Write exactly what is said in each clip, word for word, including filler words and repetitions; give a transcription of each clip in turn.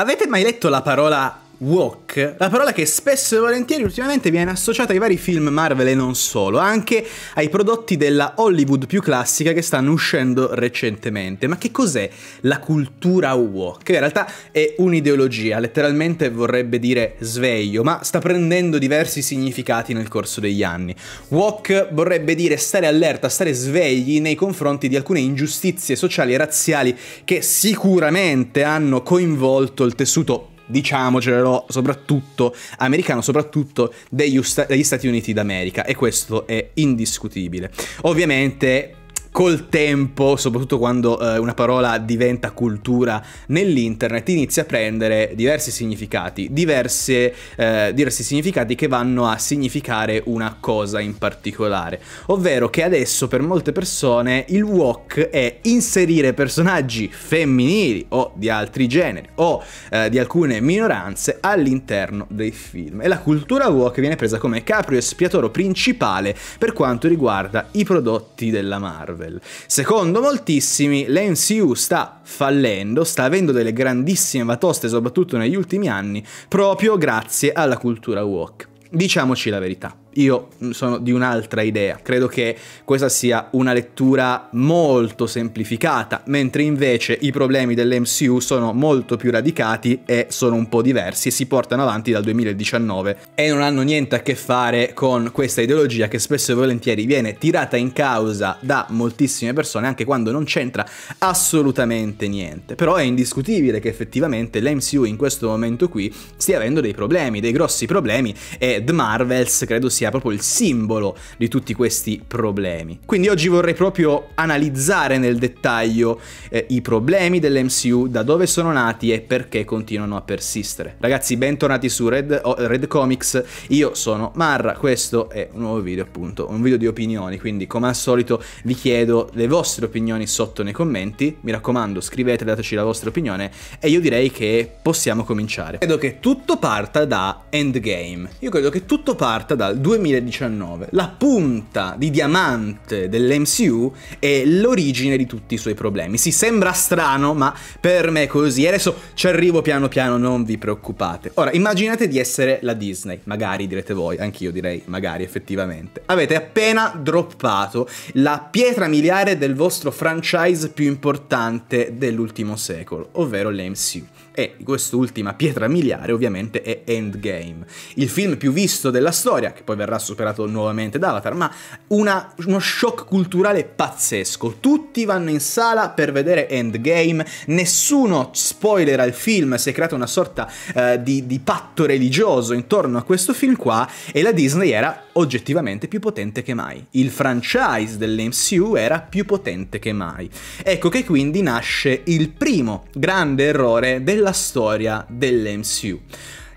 Avete mai letto la parola woke? La parola che spesso e volentieri ultimamente viene associata ai vari film Marvel e non solo, anche ai prodotti della Hollywood più classica che stanno uscendo recentemente. Ma che cos'è la cultura woke? In realtà è un'ideologia, letteralmente vorrebbe dire sveglio, ma sta prendendo diversi significati nel corso degli anni. Woke vorrebbe dire stare allerta, stare svegli nei confronti di alcune ingiustizie sociali e razziali che sicuramente hanno coinvolto il tessuto, diciamocelo, soprattutto americano, soprattutto degli, degli Stati Uniti d'America, e questo è indiscutibile. Ovviamente col tempo, soprattutto quando eh, una parola diventa cultura nell'internet, inizia a prendere diversi significati, diverse, eh, diversi significati che vanno a significare una cosa in particolare, ovvero che adesso per molte persone il woke è inserire personaggi femminili o di altri generi o eh, di alcune minoranze all'interno dei film, e la cultura woke viene presa come capro espiatorio principale per quanto riguarda i prodotti della Marvel. Secondo moltissimi l'M C U sta fallendo, sta avendo delle grandissime batoste soprattutto negli ultimi anni proprio grazie alla cultura woke. Diciamoci la verità, io sono di un'altra idea, credo che questa sia una lettura molto semplificata, mentre invece i problemi dell'M C U sono molto più radicati e sono un po' diversi e si portano avanti dal duemiladiciannove e non hanno niente a che fare con questa ideologia che spesso e volentieri viene tirata in causa da moltissime persone anche quando non c'entra assolutamente niente. Però è indiscutibile che effettivamente l'M C U in questo momento qui stia avendo dei problemi, dei grossi problemi, e The Marvels credo sia proprio il simbolo di tutti questi problemi. Quindi oggi vorrei proprio analizzare nel dettaglio eh, i problemi dell'M C U, da dove sono nati e perché continuano a persistere. Ragazzi, bentornati su Red, Red Comics, io sono Marra, questo è un nuovo video, appunto, un video di opinioni, quindi come al solito vi chiedo le vostre opinioni sotto nei commenti, mi raccomando scrivete, dateci la vostra opinione e io direi che possiamo cominciare. Credo che tutto parta da Endgame, io credo che tutto parta dal duemiladiciannove, la punta di diamante dell'M C U è l'origine di tutti i suoi problemi. Si sembra strano, ma per me è così, e adesso ci arrivo piano piano, non vi preoccupate. Ora immaginate di essere la Disney, magari direte voi, anch'io direi magari effettivamente. Avete appena droppato la pietra miliare del vostro franchise più importante dell'ultimo secolo, ovvero l'M C U. E quest'ultima pietra miliare ovviamente è Endgame, il film più visto della storia, che poi verrà superato nuovamente da Avatar, ma una, uno shock culturale pazzesco. Tutti vanno in sala per vedere Endgame, nessuno spoilerà il film, si è creata una sorta eh, di, di patto religioso intorno a questo film qua, e la Disney era oggettivamente più potente che mai. Il franchise dell'M C U era più potente che mai. Ecco che quindi nasce il primo grande errore della storia dell'M C U.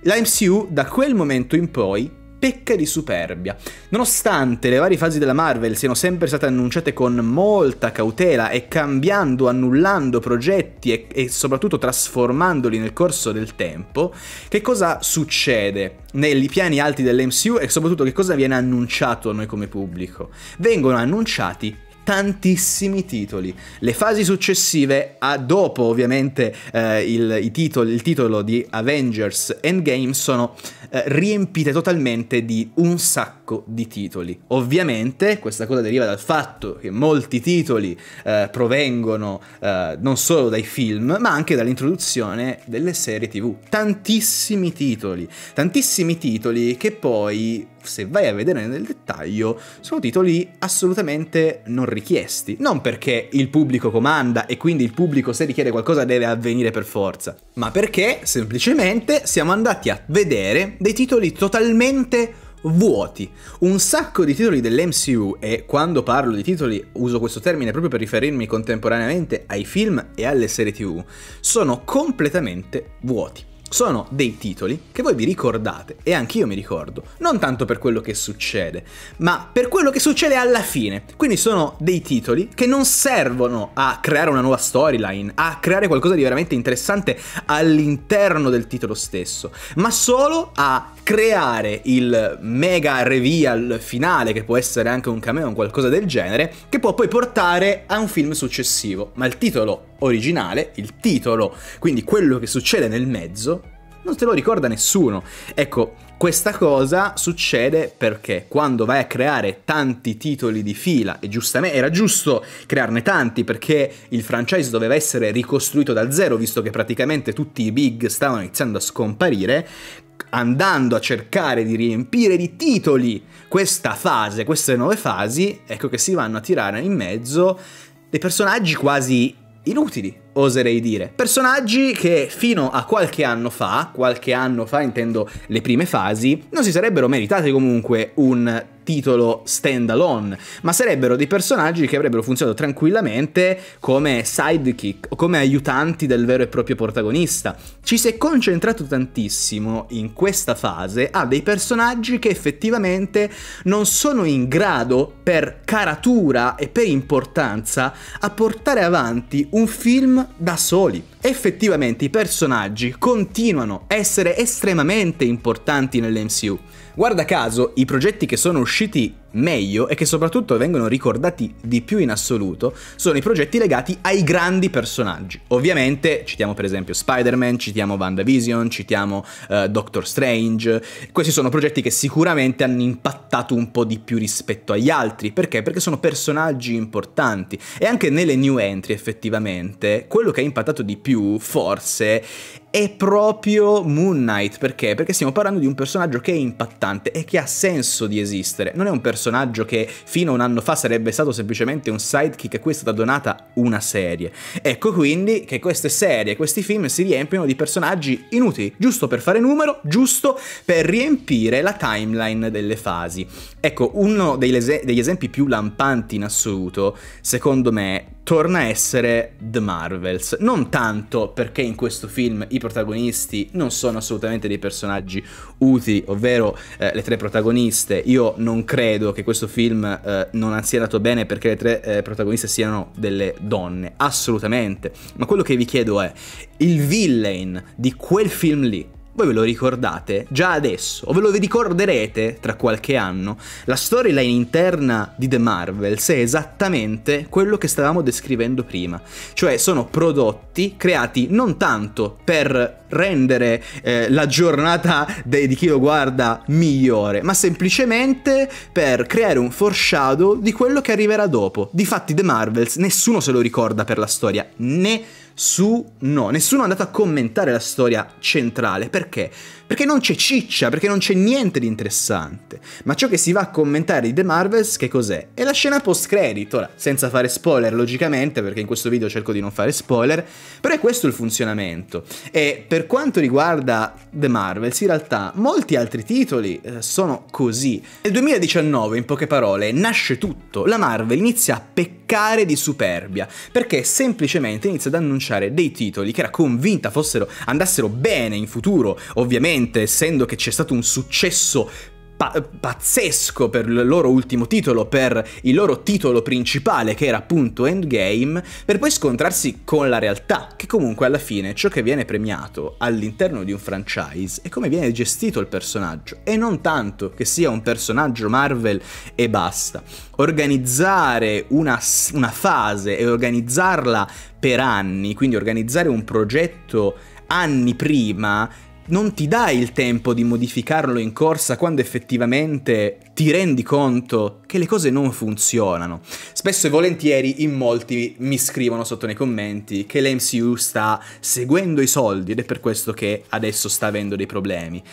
La M C U da quel momento in poi pecca di superbia. Nonostante le varie fasi della Marvel siano sempre state annunciate con molta cautela e cambiando, annullando progetti e, e soprattutto trasformandoli nel corso del tempo, che cosa succede nei piani alti dell'M C U e soprattutto che cosa viene annunciato a noi come pubblico? Vengono annunciati tantissimi titoli. Le fasi successive, a dopo ovviamente eh, il, i titoli, il titolo di Avengers Endgame, sono eh, riempite totalmente di un sacco di titoli. Ovviamente questa cosa deriva dal fatto che molti titoli eh, provengono eh, non solo dai film, ma anche dall'introduzione delle serie tivù. Tantissimi titoli, tantissimi titoli che poi, se vai a vedere nel dettaglio, sono titoli assolutamente non richiesti. Non perché il pubblico comanda e quindi il pubblico, se richiede qualcosa, deve avvenire per forza, ma perché semplicemente siamo andati a vedere dei titoli totalmente vuoti. Un sacco di titoli dell'M C U, e quando parlo di titoli uso questo termine proprio per riferirmi contemporaneamente ai film e alle serie tivù, sono completamente vuoti. Sono dei titoli che voi vi ricordate, e anch'io mi ricordo, non tanto per quello che succede, ma per quello che succede alla fine. Quindi sono dei titoli che non servono a creare una nuova storyline, a creare qualcosa di veramente interessante all'interno del titolo stesso, ma solo a creare il mega reveal finale, che può essere anche un cameo, un qualcosa del genere, che può poi portare a un film successivo. Ma il titolo originale, il titolo, quindi quello che succede nel mezzo, non te lo ricorda nessuno. Ecco, questa cosa succede perché quando vai a creare tanti titoli di fila, e giustamente era giusto crearne tanti perché il franchise doveva essere ricostruito dal zero, visto che praticamente tutti i big stavano iniziando a scomparire, andando a cercare di riempire di titoli questa fase, queste nuove fasi, ecco che si vanno a tirare in mezzo dei personaggi quasi inutili, oserei dire. Personaggi che fino a qualche anno fa, qualche anno fa intendo le prime fasi, non si sarebbero meritati comunque un titolo stand alone, ma sarebbero dei personaggi che avrebbero funzionato tranquillamente come sidekick o come aiutanti del vero e proprio protagonista. Ci si è concentrato tantissimo in questa fase a dei personaggi che effettivamente non sono in grado, per caratura e per importanza, a portare avanti un film da soli. Effettivamente i personaggi continuano a essere estremamente importanti nell'M C U. Guarda caso, i progetti che sono usciti meglio e che soprattutto vengono ricordati di più in assoluto sono i progetti legati ai grandi personaggi. Ovviamente citiamo per esempio Spider-Man, citiamo WandaVision, citiamo uh, Doctor Strange. Questi sono progetti che sicuramente hanno impattato un po' di più rispetto agli altri. Perché? Perché sono personaggi importanti. E anche nelle new entry effettivamente quello che ha impattato di più forse è proprio Moon Knight. Perché? Perché stiamo parlando di un personaggio che è impattante e che ha senso di esistere. Non è un personaggio personaggio che fino a un anno fa sarebbe stato semplicemente un sidekick a cui è stata donata una serie. Ecco quindi che queste serie, questi film si riempiono di personaggi inutili, giusto per fare numero, giusto per riempire la timeline delle fasi. Ecco, uno degli, es- degli esempi più lampanti in assoluto, secondo me, torna a essere The Marvels. Non tanto perché in questo film i protagonisti non sono assolutamente dei personaggi utili, ovvero eh, le tre protagoniste. Io non credo che questo film eh, non sia andato bene perché le tre eh, protagoniste siano delle donne, assolutamente. Ma quello che vi chiedo è, il villain di quel film lì, voi ve lo ricordate già adesso o ve lo ricorderete tra qualche anno? La storyline interna di The Marvels è esattamente quello che stavamo descrivendo prima, cioè sono prodotti creati non tanto per rendere eh, la giornata di chi lo guarda migliore, ma semplicemente per creare un foreshadow di quello che arriverà dopo. Difatti The Marvels nessuno se lo ricorda per la storia, né su no, nessuno è andato a commentare la storia centrale. Perché? Perché non c'è ciccia, perché non c'è niente di interessante. Ma ciò che si va a commentare di The Marvels che cos'è? È la scena post credit. Ora, senza fare spoiler logicamente, perché in questo video cerco di non fare spoiler, però è questo il funzionamento. E per quanto riguarda The Marvels, in realtà molti altri titoli eh, sono così. Nel duemiladiciannove, in poche parole, nasce tutto. La Marvel inizia a peccare di superbia perché semplicemente inizia ad annunciare dei titoli che era convinta fossero andassero bene in futuro, ovviamente essendo che c'è stato un successo pazzesco per il loro ultimo titolo, per il loro titolo principale che era appunto Endgame, per poi scontrarsi con la realtà, che comunque alla fine ciò che viene premiato all'interno di un franchise è come viene gestito il personaggio e non tanto che sia un personaggio Marvel e basta. Organizzare una, una fase e organizzarla per anni, quindi organizzare un progetto anni prima, non ti dai il tempo di modificarlo in corsa quando effettivamente ti rendi conto che le cose non funzionano. Spesso e volentieri in molti mi scrivono sotto nei commenti che l'M C U sta seguendo i soldi ed è per questo che adesso sta avendo dei problemi.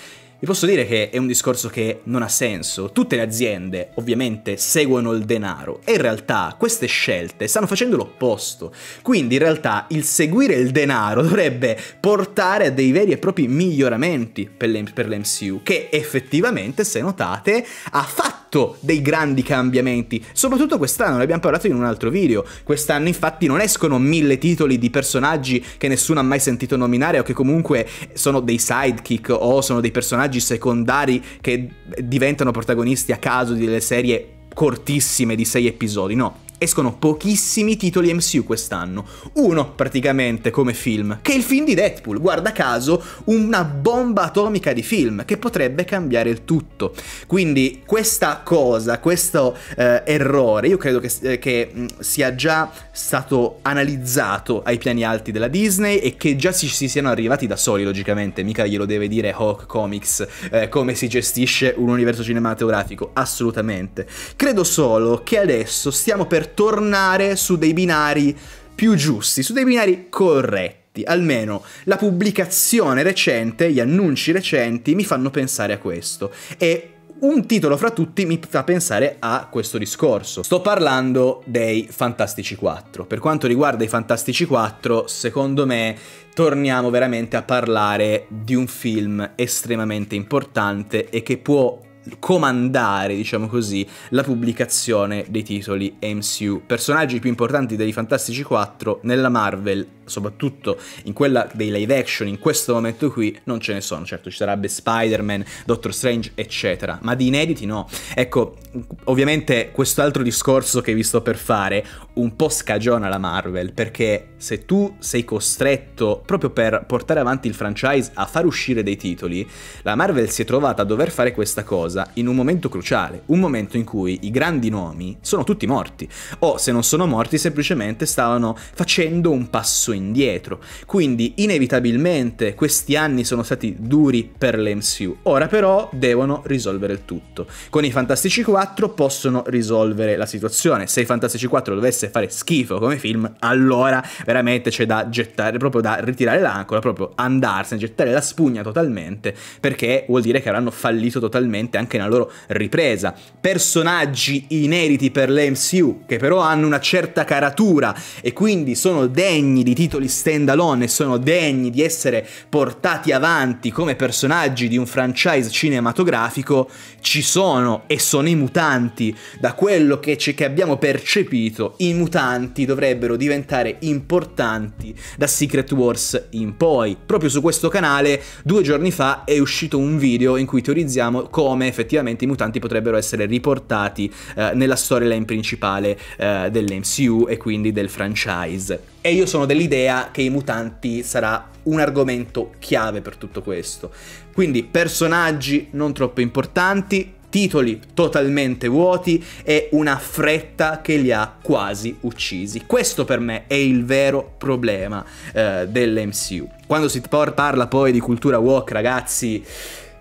Vi posso dire che è un discorso che non ha senso. Tutte le aziende ovviamente seguono il denaro e in realtà queste scelte stanno facendo l'opposto. Quindi in realtà il seguire il denaro dovrebbe portare a dei veri e propri miglioramenti per l'M C U, che effettivamente, se notate, ha fatto dei grandi cambiamenti, soprattutto quest'anno. Ne abbiamo parlato in un altro video. Quest'anno infatti non escono mille titoli di personaggi che nessuno ha mai sentito nominare o che comunque sono dei sidekick o sono dei personaggi secondari che diventano protagonisti a caso di delle serie cortissime di sei episodi. No, escono pochissimi titoli M C U quest'anno. Uno praticamente come film, che è il film di Deadpool, guarda caso una bomba atomica di film che potrebbe cambiare il tutto. Quindi questa cosa, questo eh, errore, io credo che, eh, che mh, sia già stato analizzato ai piani alti della Disney e che già si, si siano arrivati da soli, logicamente, mica glielo deve dire Hawk Comics eh, come si gestisce un universo cinematografico, assolutamente. Credo solo che adesso stiamo per tornare su dei binari più giusti, su dei binari corretti. Almeno la pubblicazione recente, gli annunci recenti mi fanno pensare a questo, e un titolo fra tutti mi fa pensare a questo discorso. Sto parlando dei Fantastici quattro. Per quanto riguarda i Fantastici quattro, secondo me torniamo veramente a parlare di un film estremamente importante e che può comandare, diciamo così, la pubblicazione dei titoli M C U. Personaggi più importanti dei Fantastici quattro nella Marvel, soprattutto in quella dei live action, in questo momento qui non ce ne sono. Certo, ci sarebbe Spider-Man, Doctor Strange, eccetera, ma di inediti no. Ecco, ovviamente quest'altro discorso che vi sto per fare un po' scagiona la Marvel, perché se tu sei costretto, proprio per portare avanti il franchise, a far uscire dei titoli, la Marvel si è trovata a dover fare questa cosa in un momento cruciale, un momento in cui i grandi nomi sono tutti morti, o se non sono morti semplicemente stavano facendo un passo indietro. Quindi inevitabilmente questi anni sono stati duri per l'M C U. Ora però devono risolvere il tutto. Con i Fantastici quattro possono risolvere la situazione. Se i Fantastici quattro dovesse fare schifo come film, allora veramente c'è da gettare, proprio da ritirare l'ancora, proprio andarsene, gettare la spugna totalmente, perché vuol dire che avranno fallito totalmente anche nella loro ripresa. Personaggi inediti per l'M C U che però hanno una certa caratura e quindi sono degni di titoli stand alone e sono degni di essere portati avanti come personaggi di un franchise cinematografico ci sono, e sono i mutanti. Da quello che, che abbiamo percepito, i mutanti dovrebbero diventare importanti da Secret Wars in poi. Proprio su questo canale due giorni fa è uscito un video in cui teorizziamo come effettivamente i mutanti potrebbero essere riportati eh, nella storyline principale eh, dell'M C U e quindi del franchise. E io sono dell'idea che i mutanti sarà un argomento chiave per tutto questo. Quindi personaggi non troppo importanti, titoli totalmente vuoti e una fretta che li ha quasi uccisi. Questo per me è il vero problema eh, dell'M C U. Quando si parla poi di cultura woke, ragazzi,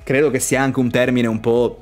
credo che sia anche un termine un po'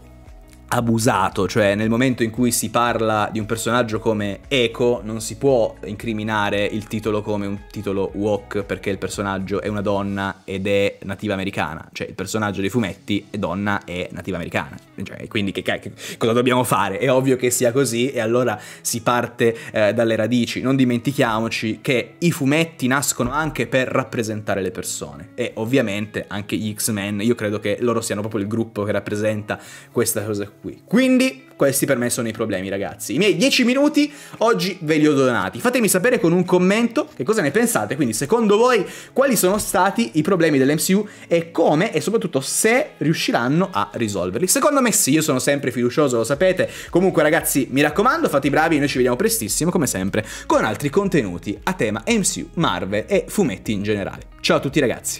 abusato, cioè nel momento in cui si parla di un personaggio come Echo non si può incriminare il titolo come un titolo woke perché il personaggio è una donna ed è nativa americana, cioè il personaggio dei fumetti è donna e nativa americana, cioè, quindi che, che, cosa dobbiamo fare? È ovvio che sia così, e allora si parte eh, dalle radici. Non dimentichiamoci che i fumetti nascono anche per rappresentare le persone, e ovviamente anche gli X-Men, io credo che loro siano proprio il gruppo che rappresenta questa cosa qui. Quindi questi per me sono i problemi, ragazzi. I miei dieci minuti oggi ve li ho donati. Fatemi sapere con un commento che cosa ne pensate. Quindi secondo voi quali sono stati i problemi dell'M C U e come, e soprattutto se riusciranno a risolverli. Secondo me sì, io sono sempre fiducioso, lo sapete. Comunque ragazzi, mi raccomando, fate i bravi, noi ci vediamo prestissimo come sempre con altri contenuti a tema M C U, Marvel e fumetti in generale. Ciao a tutti ragazzi.